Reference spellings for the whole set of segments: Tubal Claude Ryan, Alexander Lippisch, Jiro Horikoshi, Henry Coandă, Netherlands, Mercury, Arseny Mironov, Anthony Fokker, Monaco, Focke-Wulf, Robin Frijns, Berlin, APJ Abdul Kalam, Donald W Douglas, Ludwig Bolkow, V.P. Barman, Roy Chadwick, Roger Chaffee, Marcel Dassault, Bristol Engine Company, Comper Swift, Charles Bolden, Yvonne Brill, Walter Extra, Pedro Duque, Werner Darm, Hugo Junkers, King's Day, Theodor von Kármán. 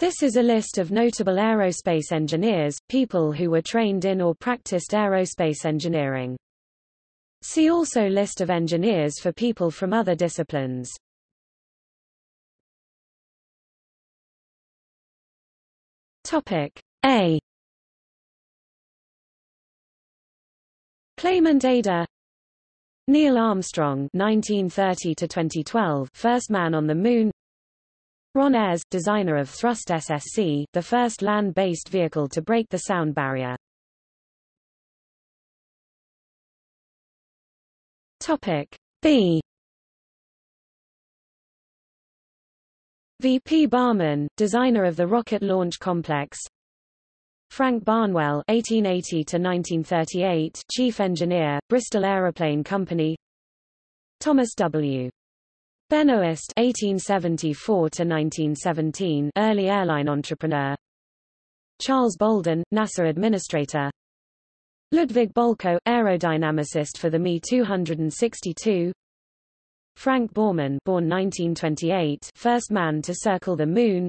This is a list of notable aerospace engineers, people who were trained in or practiced aerospace engineering. See also list of engineers for people from other disciplines. Topic A. Claimant Ada. Neil Armstrong, 1930 to 2012, first man on the moon. Ron Ayres, designer of Thrust SSC, the first land-based vehicle to break the sound barrier. Topic B. V.P. Barman, designer of the Rocket Launch Complex. Frank Barnwell, 1880 to 1938, chief engineer, Bristol Aeroplane Company. Thomas W. Benoist, 1874 to 1917, early airline entrepreneur. Charles Bolden, NASA administrator. Ludwig Bolkow, aerodynamicist for the Me 262. Frank Bormann, born 1928, first man to circle the moon.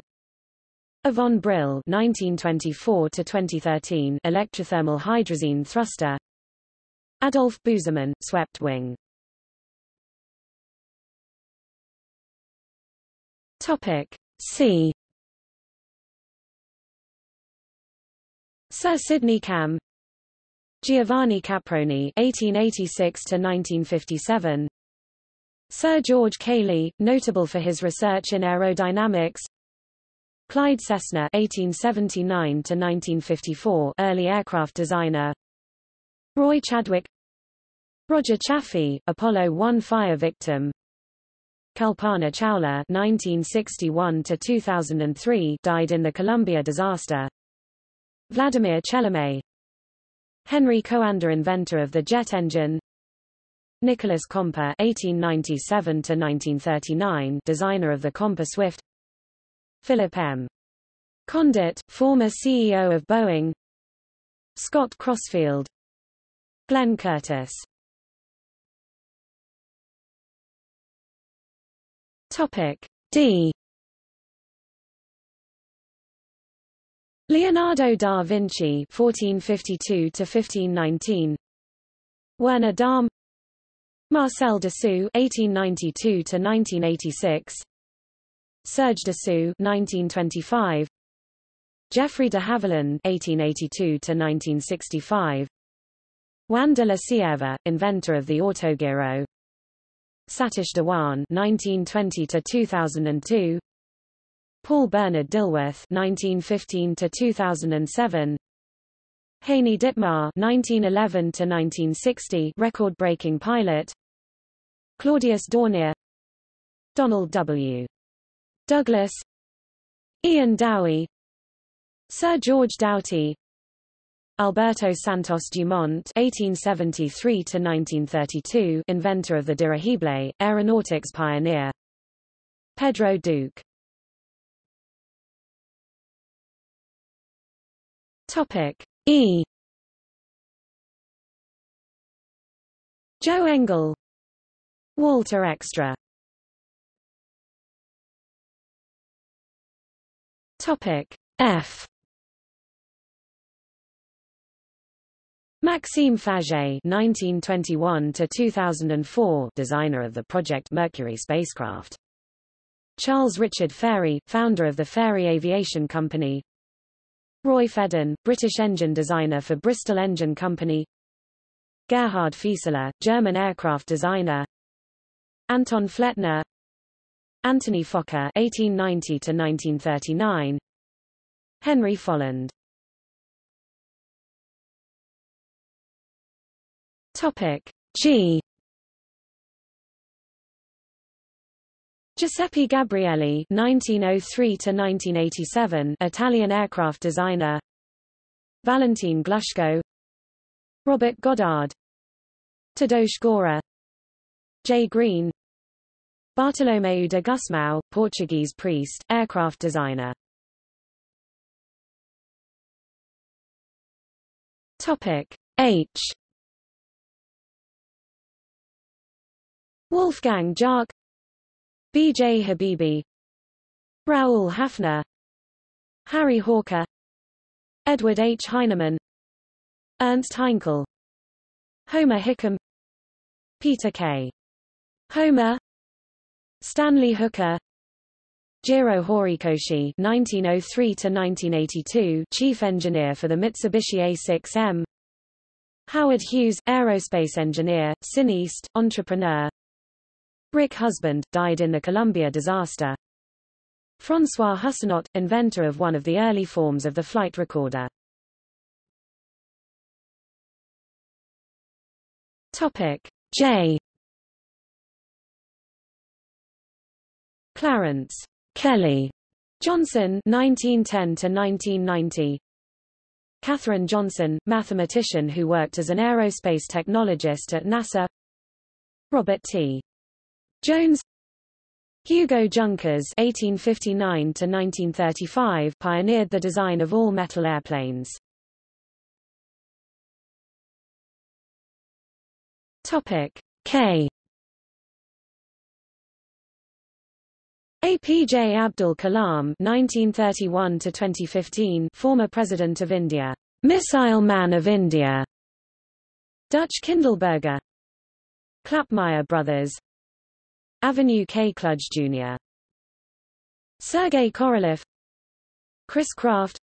Yvonne Brill, 1924 to 2013, electrothermal hydrazine thruster. Adolf Busemann, swept wing. Topic C. Sir Sidney Camm, Giovanni Caproni, 1886 to 1957. Sir George Cayley, notable for his research in aerodynamics. Clyde Cessna, 1879 to 1954, early aircraft designer. Roy Chadwick. Roger Chaffee, Apollo 1 fire victim. Kalpana Chawla, 1961 to 2003, died in the Columbia disaster. Vladimir Chelomey. Henry Coandă, inventor of the jet engine. Nicholas Comper, 1897 to 1939, designer of the Comper Swift. Philip M. Condit, former CEO of Boeing. Scott Crossfield. Glenn Curtiss. Topic D. Leonardo da Vinci, 1452 to 1519. Werner Darm. Marcel Dassault, 1892 to 1986. Serge Dassault, 1925. Geoffrey de Havilland, 1882 to 1965. Juan de la Sierva, inventor of the autogiro. Satish Dhawan, 1920 to 2002. Paul Bernard Dilworth, 1915 to 2007. Haney Dittmar, 1911 to 1960, record-breaking pilot. Claudius Dornier. Donald W. Douglas. Ian Dowie. Sir George Doughty. Alberto Santos Dumont, 1873 to 1932, inventor of the dirigible, aeronautics pioneer. Pedro Duque. Topic E. Joe Engel. Walter Extra. Topic F. Maxime Faget, 1921 to 2004, designer of the Project Mercury spacecraft. Charles Richard Fairey, founder of the Fairey Aviation Company. Roy Fedden, British engine designer for Bristol Engine Company. Gerhard Fieseler, German aircraft designer. Anton Flettner. Anthony Fokker, 1890 to 1939. Henry Folland. Topic G. Giuseppe Gabrielli, 1903 to 1987, Italian aircraft designer. Valentin Glushko. Robert Goddard. Tadeusz Gora. J. Green. Bartolomeu de Gusmão, Portuguese priest, aircraft designer. Topic H. Wolfgang Jacques. B. J. Habibi. Raoul Hafner. Harry Hawker, Edward H. Heinemann, Ernst Heinkel, Homer Hickam, Peter K. Homer, Stanley Hooker, Jiro Horikoshi (1903–1982), chief engineer for the Mitsubishi A6M. Howard Hughes, aerospace engineer, cineast, entrepreneur. Rick Husband, died in the Columbia disaster. François Houssonot, inventor of one of the early forms of the flight recorder. Topic J. Clarence Kelly Johnson (1910–1990), Katherine Johnson, mathematician who worked as an aerospace technologist at NASA, Robert T. Jones, Hugo Junkers (1859–1935) pioneered the design of all-metal airplanes. Topic K. APJ Abdul Kalam (1931–2015), former President of India, Missile Man of India, Dutch Kindleberger, Klappmeyer Brothers, Avenue K. Kludge Jr., Sergei Korolev, Chris Kraft,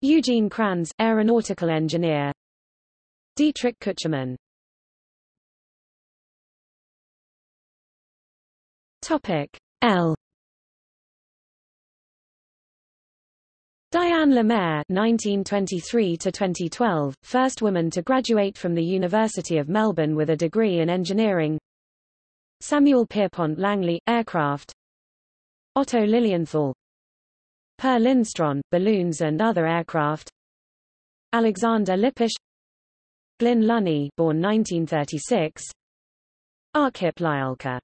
Eugene Kranz, aeronautical engineer, Dietrich Kutschermann. Topic L. Diane Lemaire (1923–2012), first woman to graduate from the University of Melbourne with a degree in engineering. Samuel Pierpont Langley, aircraft. Otto Lilienthal, Per Lindstrom, balloons and other aircraft. Alexander Lippisch, Glyn Lunny, born 1936, Arkhip Lyalka.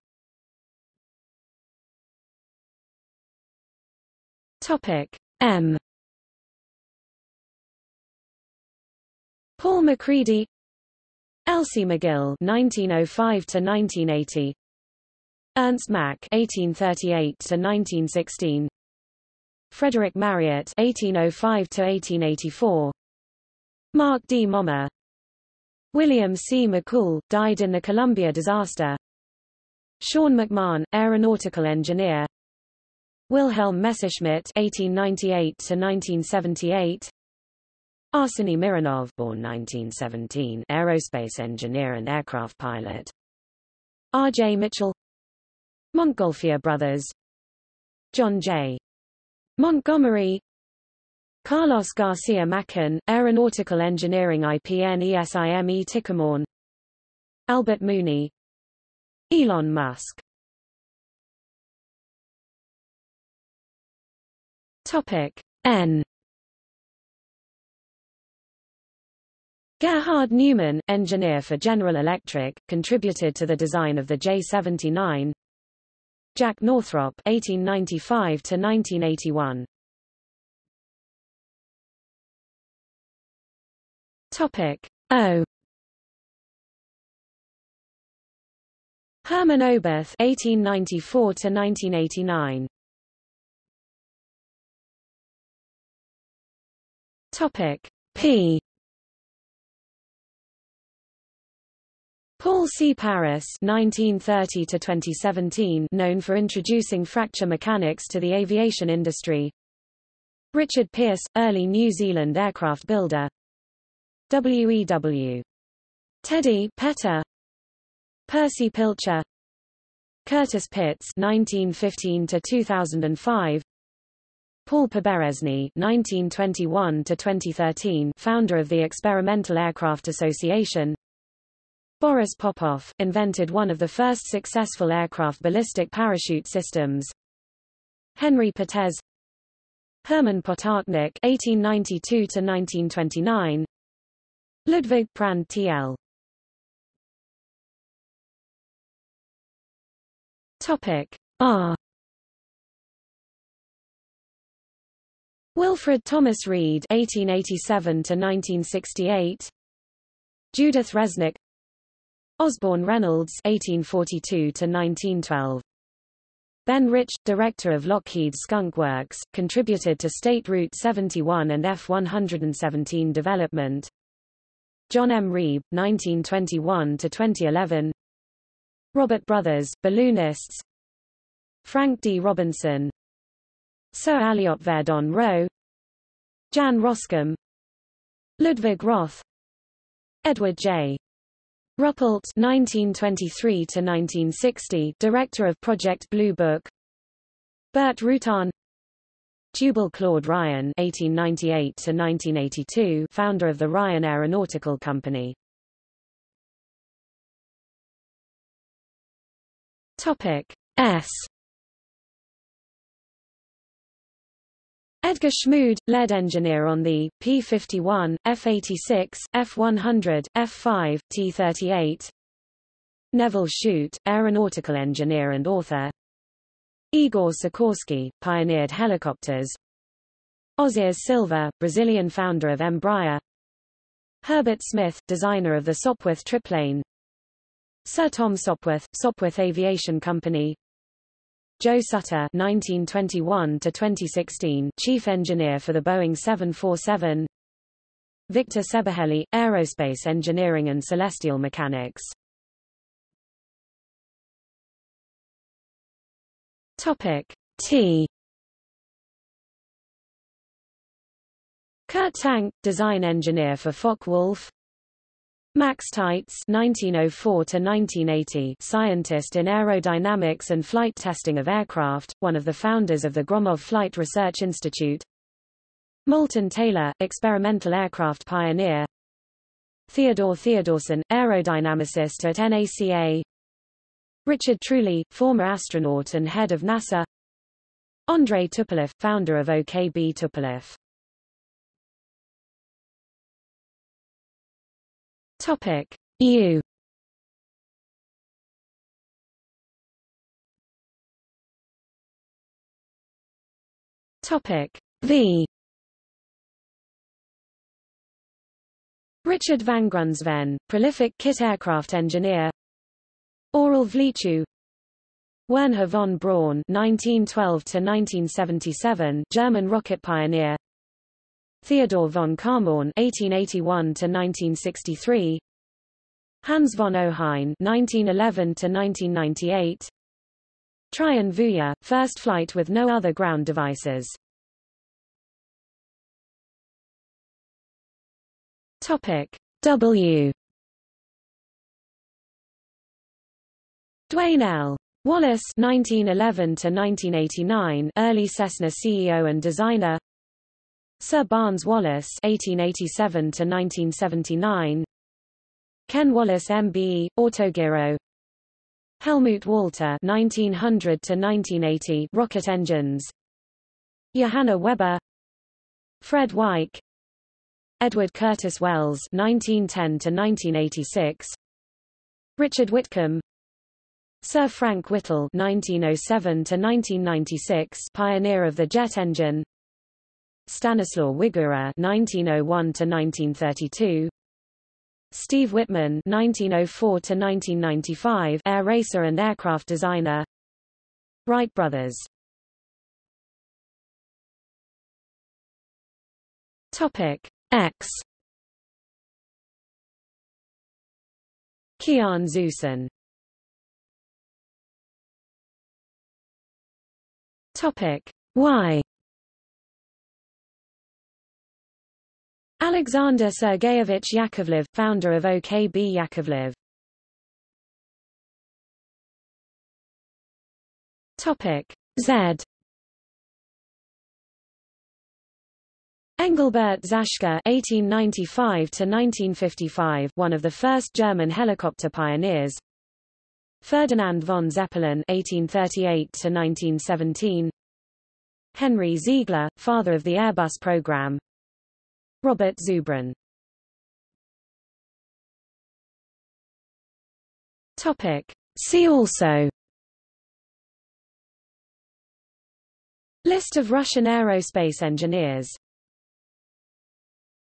Topic M. Paul McCready, Elsie McGill (1905–1980), Ernst Mach (1838–1916), Frederick Marriott (1805–1884), Mark D. Mommer, William C. McCool, died in the Columbia disaster. Sean McMahon, aeronautical engineer. Wilhelm Messerschmitt (1898–1978), Arseny Mironov, born 1917, aerospace engineer and aircraft pilot. R. J. Mitchell, Montgolfier brothers, John J. Montgomery, Carlos Garcia Macan, aeronautical engineering IPN ESIME Ticamorn, Albert Mooney, Elon Musk. Topic N. Gerhard Neumann, engineer for General Electric, contributed to the design of the J-79. Jack Northrop, 1895–1981. Topic O. Hermann Oberth, 1894–1989. Topic P. Paul C. Paris (1930–2017), known for introducing fracture mechanics to the aviation industry. Richard Pearce, early New Zealand aircraft builder. W.E.W. Teddy Petter, Percy Pilcher, Curtis Pitts (1915–2005). Paul Poberezny (1921–2013), founder of the Experimental Aircraft Association. Boris Popov, invented one of the first successful aircraft ballistic parachute systems. Henry Potez, Hermann Potocnik (1892–1929), Ludwig Prand T.L. Topic R. Wilfred Thomas Reed (1887–1968), Judith Resnick, Osborne Reynolds (1842–1912), Ben Rich, director of Lockheed Skunk Works, contributed to State Route 71 and F-117 development. John M. Reeb, 1921–2011. Robert Brothers, balloonists. Frank D. Robinson. Sir Aliot Verdon Rowe. Jan Roscombe. Ludwig Roth. Edward J. Ruppelt, 1923–1960, director of Project Blue Book. Bert Rutan. Tubal Claude Ryan, 1898–1982, founder of the Ryan Aeronautical Company. Topic S. Edgar Schmood, lead engineer on the P-51, F-86, F-100, F-5, T-38. Neville Shute, aeronautical engineer and author. Igor Sikorsky, pioneered helicopters. Osias Silva, Brazilian founder of Embraer. Herbert Smith, designer of the Sopwith triplane. Sir Tom Sopwith, Sopwith Aviation Company. Joe Sutter, 1921–2016, chief engineer for the Boeing 747. Victor Sebehely, aerospace engineering and celestial mechanics. Topic T. Kurt Tank, design engineer for Focke-Wulf. Max Teitz, 1904–1980, scientist in aerodynamics and flight testing of aircraft, one of the founders of the Gromov Flight Research Institute. Moulton Taylor, experimental aircraft pioneer. Theodore Theodorsson, aerodynamicist at NACA. Richard Truly, former astronaut and head of NASA. Andrei Tupolev, founder of OKB Tupolev. Topic U. Topic V. Richard van Grunsven, prolific kit aircraft engineer. Oral Vlichu. Wernher von Braun, 1912–1977, German rocket pioneer. Theodor von Kármán, 1881–1963. Hans von Ohain, 1911–1998. Traian Vuja, first flight with no other ground devices. Topic W. Dwayne L. Wallace, 1911–1989, early Cessna CEO and designer. Sir Barnes Wallace, 1887–1979. Ken Wallace MBE, autogiro. Helmut Walter, 1900–1980, rocket engines. Johanna Weber. Fred Wyk. Edward Curtis Wells, 1910–1986. Richard Whitcomb. Sir Frank Whittle, 1907–1996, pioneer of the jet engine. Stanislaw Wigura, 1901–1932. Steve Whitman, 1904–1995, air racer and aircraft designer. Wright brothers. Topic X. Kian Zusen. Topic Y. Alexander Sergeyevich Yakovlev, founder of OKB Yakovlev. Topic Z. Engelbert Zashka, 1895–1955, one of the first German helicopter pioneers. Ferdinand von Zeppelin, 1838–1917. Henry Ziegler, father of the Airbus program. Robert Zubrin. Topic See also. List of Russian aerospace engineers.